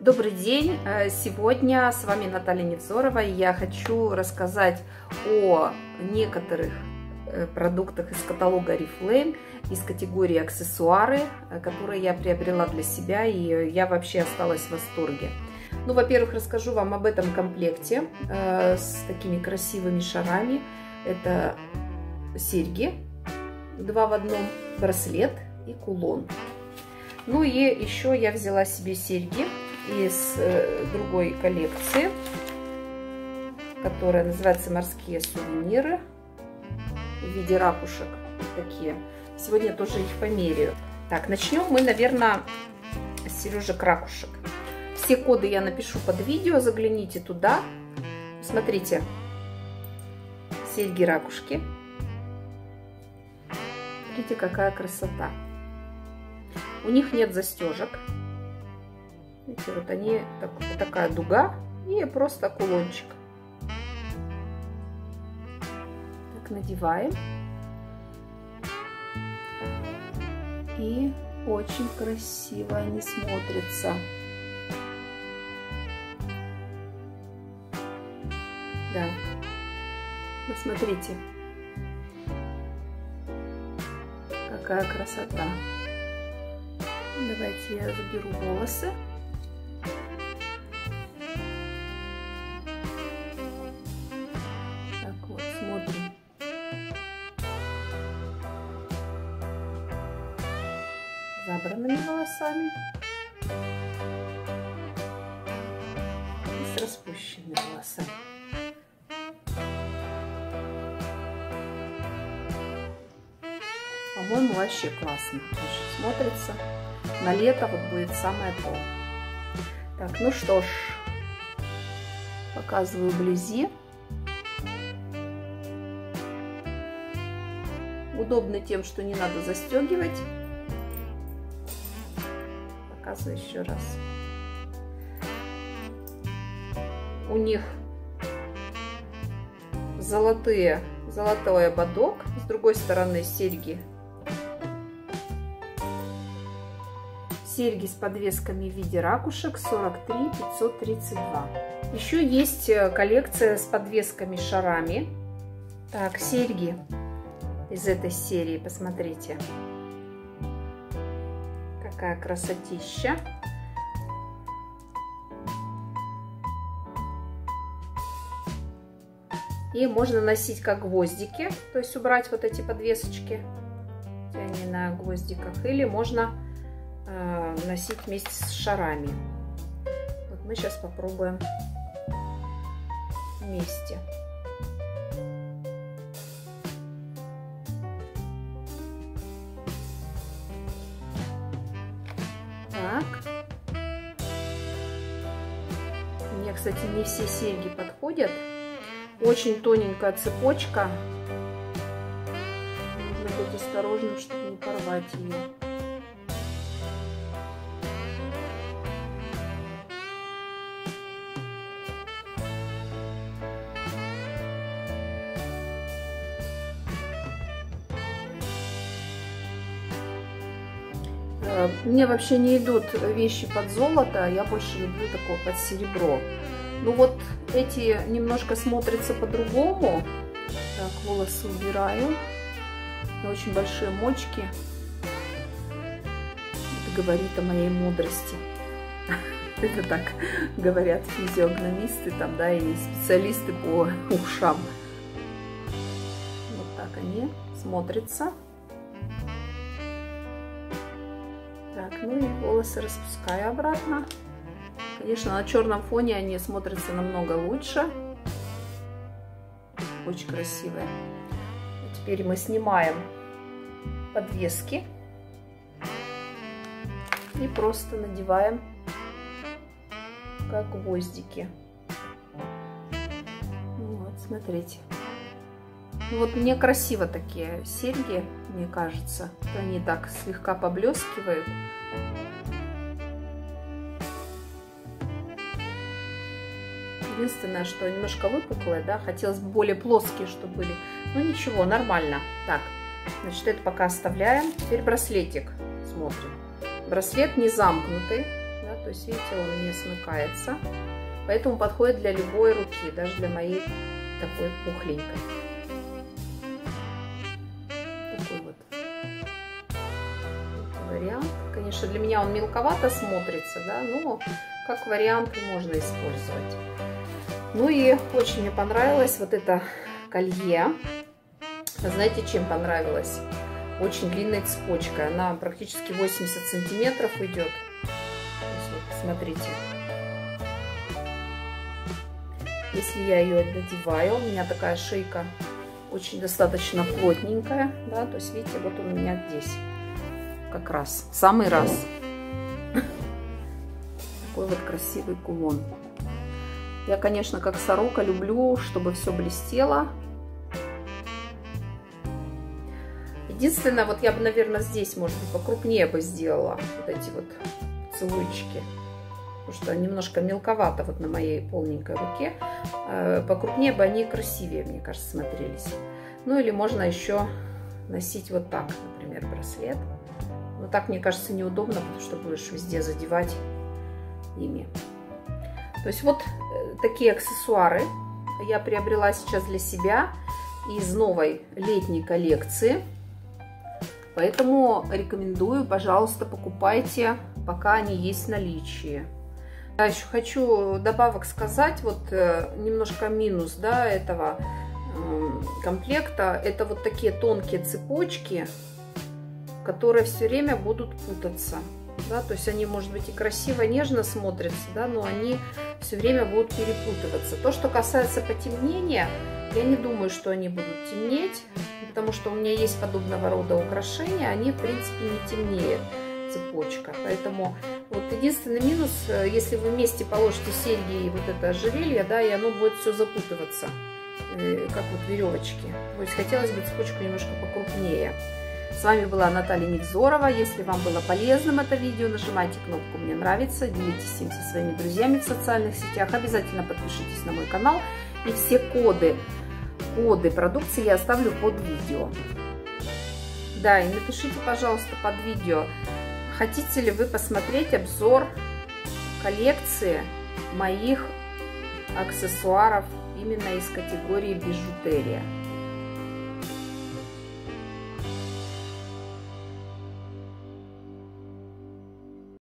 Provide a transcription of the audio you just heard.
Добрый день! Сегодня с вами Наталья Невзорова, и я хочу рассказать о некоторых продуктах из каталога Oriflame, из категории аксессуары, которые я приобрела для себя, и я вообще осталась в восторге. Ну, во-первых, расскажу вам об этом комплекте с такими красивыми шарами. Это серьги 2 в 1, браслет и кулон. Ну и еще я взяла себе серьги из другой коллекции, которая называется «Морские сувениры», в виде ракушек такие. Сегодня я тоже их померяю. Так, начнем мы, наверное, с сережек ракушек. Все коды я напишу под видео, загляните туда. Смотрите, серьги ракушки. Смотрите, какая красота. У них нет застежек. Видите, вот они, такая дуга и просто кулончик. Так, надеваем. И очень красиво они смотрятся. Да. Посмотрите, какая красота. Давайте я заберу волосы. Так вот, смотрим. Забранными волосами. И с распущенными волосами. По-моему, вообще классно смотрится. На лето вот будет самое то. Так, ну что ж, показываю вблизи. Удобно тем, что не надо застегивать. Показываю еще раз. У них золотой ободок, с другой стороны серьги. Серьги с подвесками в виде ракушек 43 532. Еще есть коллекция с подвесками шарами. Так, серьги из этой серии, посмотрите, какая красотища. И можно носить как гвоздики, то есть убрать вот эти подвесочки, они на гвоздиках, или можно носить вместе с шарами. Вот мы сейчас попробуем вместе. Так. Мне, кстати, не все серьги подходят. Очень тоненькая цепочка. Нужно быть осторожным, чтобы не порвать ее. Мне вообще не идут вещи под золото, я больше люблю такое под серебро. Ну вот эти немножко смотрятся по-другому. Так, волосы убираю. Очень большие мочки. Это говорит о моей мудрости. Это так говорят физиогномисты там, да, и специалисты по ушам. Вот так они смотрятся. Так, ну и волосы распускаю обратно. Конечно, на черном фоне они смотрятся намного лучше. Очень красивые. Теперь мы снимаем подвески и просто надеваем как гвоздики. Вот, смотрите. Вот мне красиво такие серьги, мне кажется. Они так слегка поблескивают. Единственное, что немножко выпуклые, да, хотелось бы более плоские, чтобы были. Но ничего, нормально. Так, значит, это пока оставляем. Теперь браслетик смотрим. Браслет не замкнутый, да, то есть, видите, он не смыкается. Поэтому подходит для любой руки, даже для моей такой пухленькой. Такой вот вариант. Конечно, для меня он мелковато смотрится, да, но как вариант можно использовать. Ну и очень мне понравилось вот это колье. Знаете, чем понравилось? Очень длинной цепочкой. Она практически 80 сантиметров идет. Вот, смотрите. Если я ее надеваю, у меня такая шейка очень достаточно плотненькая, да, то есть видите, вот у меня здесь как раз, в самый раз, такой вот красивый кулон. Я, конечно, как сорока люблю, чтобы все блестело. Единственное, вот я бы, наверное, здесь, может быть, покрупнее бы сделала вот эти вот целуйчики. Потому что немножко мелковато вот на моей полненькой руке. Покрупнее бы они красивее, мне кажется, смотрелись. Ну или можно еще носить вот так, например, браслет. Но так, мне кажется, неудобно, потому что будешь везде задевать ими. То есть вот такие аксессуары я приобрела сейчас для себя из новой летней коллекции. Поэтому рекомендую, пожалуйста, покупайте, пока они есть в наличии. Я еще хочу добавок сказать, вот немножко минус, да, этого комплекта, это вот такие тонкие цепочки, которые все время будут путаться, да, то есть они, может быть, и красиво, нежно смотрятся, да, но они все время будут перепутываться. То, что касается потемнения, я не думаю, что они будут темнеть, потому что у меня есть подобного рода украшения, они, в принципе, не темнеют. Цепочка. Поэтому вот единственный минус, если вы вместе положите серьги и вот это ожерелье, да, и оно будет все запутываться, как вот веревочки. То есть хотелось бы цепочку немножко покрупнее. С вами была Наталья Невзорова. Если вам было полезным это видео, нажимайте кнопку «Мне нравится», делитесь им со своими друзьями в социальных сетях, обязательно подпишитесь на мой канал. И все коды продукции я оставлю под видео. Да, и напишите, пожалуйста, под видео, хотите ли вы посмотреть обзор коллекции моих аксессуаров именно из категории бижутерия?